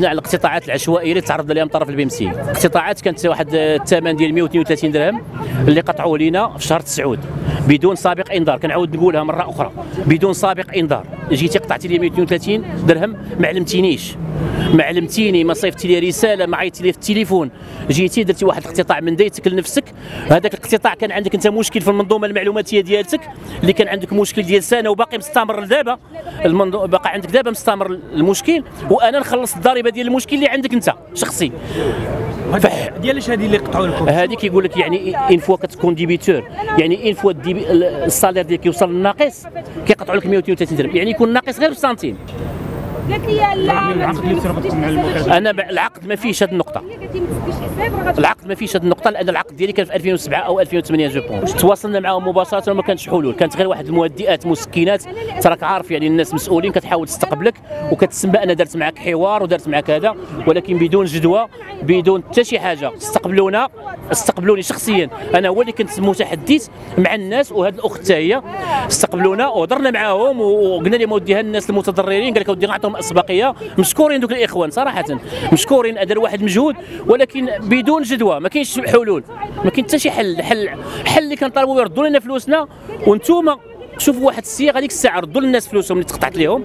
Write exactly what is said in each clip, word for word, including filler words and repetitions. ركزنا على الاقتطاعات العشوائيه اللي تعرض لها الطرف البيمسي. الاقتطاعات كانت واحد الثمن ديال مئة واثنين وثلاثين درهم اللي قطعوه لينا في شهر تسعود بدون سابق انذار. كنعاود نقولها مره اخرى، بدون سابق انذار. جيتي قطعتي لي مئة واثنين وثلاثين درهم، ما علمتينيش، ما علمتيني، ما صيفطتي لي رساله، ما عيطتي لي في التليفون، جيتي درتي واحد الاقتطاع من ديتك لنفسك. هذاك الاقتطاع كان عندك انت مشكل في المنظومه المعلوماتيه ديالتك، اللي كان عندك مشكل ديال سنه وباقي مستمر لدابا، باقي عندك دابا مستمر المشكل. وانا نخلص الضريبه ديال المشكل اللي عندك انت شخصي. ديالاش هذه اللي قطعوا لكم؟ هذه كيقول لك يعني ان فوا كتكون ديبيتور، يعني ان فوا السالير ديالك يوصل للناقص كيقطعوا لك مئة واثنين وثلاثين درهم، يعني يكون ناقص غير بسنتيم. انا العقد ما فيهش هذه النقطه، العقد ما فيهش هذه النقطه، لان العقد ديالي كان في ألفين وسبعة او ألفين وثمانية جو بونس. تواصلنا معاهم مباشره وما كانتش حلول، كانت غير واحد المهدئات مسكينات. تراك عارف يعني الناس مسؤولين كتحاول تستقبلك وكتسمى انا درت معك حوار ودرت معك هذا، ولكن بدون جدوى، بدون حتى شي حاجه. استقبلونا، استقبلوني شخصيا، انا هو اللي كنت متحدث مع الناس، وهذه الاخت حتى هي استقبلونا وهضرنا معاهم وقلنا لهم اوديها للناس المتضررين. قال لك اودي نعطيهم اسبقيه. مشكورين دوك الاخوان صراحه، مشكورين، اداروا واحد المجهود، ولكن بدون جدوى، ما كاينش حلول، ما كاين حتى شي حل. حل حل اللي كنطالبوا يردوا لنا فلوسنا، وانتم شوفوا واحد الصيغه هذيك الساعه، ردوا للناس فلوسهم اللي تقطعت لهم،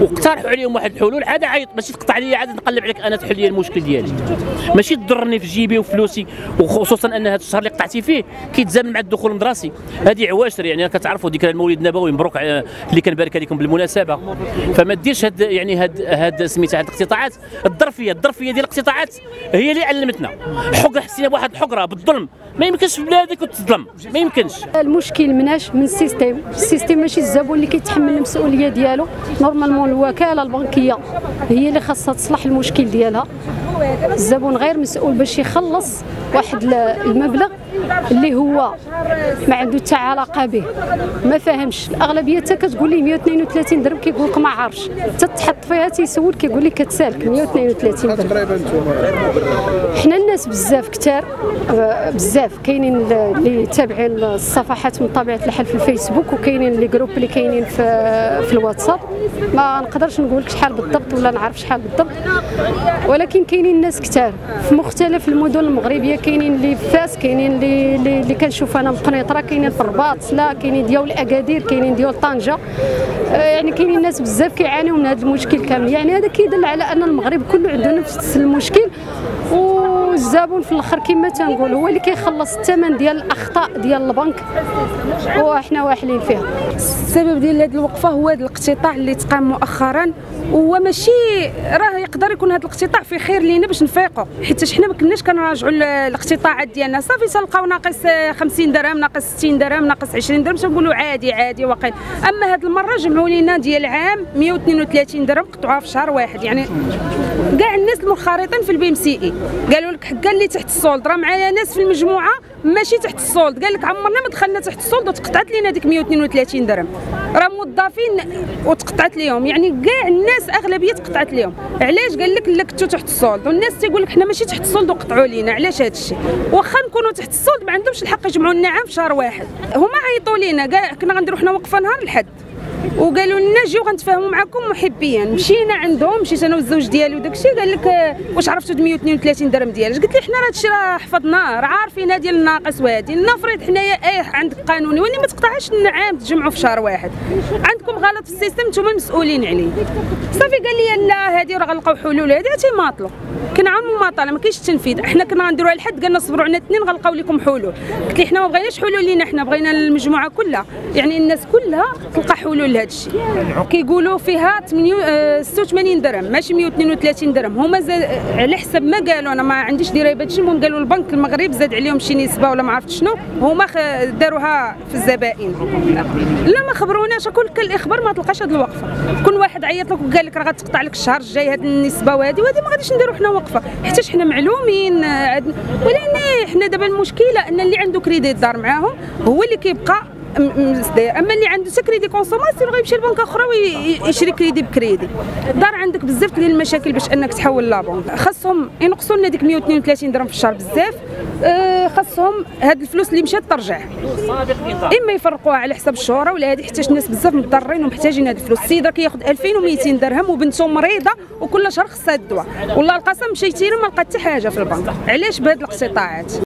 واقترحوا عليهم واحد الحلول. عاد عيط، ماشي تقطع لي، عاد نقلب عليك انا تحل لي المشكل ديالي، ماشي تضرني في جيبي وفلوسي. وخصوصا ان هذا الشهر اللي قطعتي فيه كيتزامن مع الدخول المدرسي. هذه عواشر يعني كتعرفوا ذكرى المولد النبوي، مبروك اللي كنبارك عليكم بالمناسبه. فما ديرش هاد يعني هاد هاد سميتها هاد الاقتطاعات الظرفيه. الظرفيه ديال الاقتطاعات هي اللي علمتنا حقره، حسينا بواحد الحقره بالظلم. ما يمكنش في بلادك وتظلم، ما يمكنش. المشكل مناش؟ من السيستيم. السيستيم ماشي الزبون اللي كيتحمل المسؤوليه ديالو. نورمالمون الوكاله البنكيه هي اللي خاصها تصلح المشكل ديالها. الزبون غير مسؤول باش يخلص واحد المبلغ اللي هو ما عنده حتى علاقه به، ما فاهمش. الاغلبيه حتى كتقول لي مئة واثنين وثلاثين درهم كيقول لك ما عارفش، حتى تحط فيها تيسول كيقول لك كتسالك مئة واثنين وثلاثين درهم. تقريبا حنا الناس بزاف كثار، بزاف كاينين اللي تابعين الصفحات من طبيعه الحال في الفيسبوك، وكاينين لي جروب اللي كاينين في في الواتساب. ما نقدرش نقول لك شحال بالضبط ولا نعرف شحال بالضبط، ولكن كاينين ناس كثار في مختلف المدن المغربيه. كاينين اللي في فاس، كاينين اللي اللي كنشوف انا في قنيطره، كاينين في الرباط، لا كاينين ديال اكادير، كاينين ديال طنجه. يعني كاينين ناس بزاف كيعانيوا من هذا المشكل كامل. يعني هذا كيدل على ان المغرب كله عنده نفس المشكل، والزبون في الاخر كما تنقول هو اللي كيخلص الثمن ديال الاخطاء ديال البنك، وحنا واحلين فيها. السبب ديال هذه الوقفه هو هذا الاقتطاع اللي تقام مؤخرا، وهو ماشي راه يقدر يكون هذا الاقتطاع في خير لينا باش نفيقوا، حيت حنا ما كناش كنراجعوا الاقتطاعات ديالنا. صافي تلقاو ناقص خمسين درهم، ناقص ستين درهم، ناقص عشرين درهم، تنقولوا عادي عادي واقيلا. اما هذه المره جمعوا لينا ديال عام مئة واثنين وثلاثين درهم قطعوها في شهر واحد. يعني كاع الناس المنخرطين في البي ام سي اي قالوا لك حكا اللي تحت السولد، راه معايا ناس في المجموعه ماشي تحت السولد، قال لك عمرنا ما دخلنا تحت السولد وتقطعت لينا ديك مئة واثنين وثلاثين درهم، راه موظفين وتقطعت ليهم. يعني كاع الناس اغلبيه تقطعت ليهم. علاش؟ قال لك لا كنتو تحت السولد، والناس تيقول لك حنا ماشي تحت السولد وقطعوا لينا. علاش هذا الشيء؟ واخا نكونوا تحت السولد ما عندهمش الحق يجمعوا لنا عام في شهر واحد. هما عيطوا لينا كاع، كنا غنديروا حنا وقفه نهار الحد، وقالوا لنا جيو غنتفاهموا معكم محبيا. مشينا عندهم، مشيت انا والزوج ديالي وداك الشيء. قال لك واش عرفتوا مئة واثنين وثلاثين درهم ديالاش؟ قلت له حنا راه هادشي راه حفظناه، راه عارفين ديال الناقص. وهادي نفرض حنايا ايه عندك قانوني، واني ما تقطعش العام تجمعوا في شهر واحد، عندكم غلط في السيستم، نتوما المسؤولين عليه. صافي قال لي لا هادي راه غنلقاو حلول. هادي تيماطلو، كنعمو ماطله، ما كاينش التنفيذ. حنا كنا غنديروها لحد قالنا صبروا علينا الاثنين غنلقاو لكم حلول. قلت له حنا ما بغيناش حلول لينا، حنا بغينا المجموعه كلها، يعني الناس كلها تلقى حلول لهذا الشيء. كيقولوا فيها ستة وثمانين درهم ماشي مئة واثنين وثلاثين درهم، هما على حسب ما قالوا، انا ما عنديش درايه بهذا الشيء. المهم قالوا البنك المغرب زاد عليهم شي نسبه ولا ما عرفت شنو، هما داروها في الزبائن. لا ما خبروناش، كل الاخبار ما تلقاش هذه الوقفه. كل واحد عيط لك وقال لك راه غتقطع لك الشهر الجاي هذه النسبه وهذه وهذه، ما غاديش نديروا حنا وقفه، حيت حنا معلومين. ولكن حنا دابا المشكله ان اللي عنده كريدي الدار معاهم هو اللي كيبقى مصداير. اما اللي عنده كريدي كونسوماسيون غيمشي لبنكه اخرى ويشري كريدي بكريدي. دار عندك بزاف ديال المشاكل باش انك تحول لابونك. خاصهم ينقصوا لنا ديك مية وثنين وثلاثين درهم في الشهر بزاف. آه خاصهم هاد الفلوس اللي مشات ترجع، اما يفرقوها على حساب الشهره ولا هذه، حيت الناس بزاف مضطرين ومحتاجين هاد الفلوس. السيد راه كياخذ ألفين ومئتين درهم وبنته مريضه وكل شهر خصها الدواء. والله القسم مشيتي له ما لقى حتى حاجه في البنك. علاش بهاد الاقتطاعات؟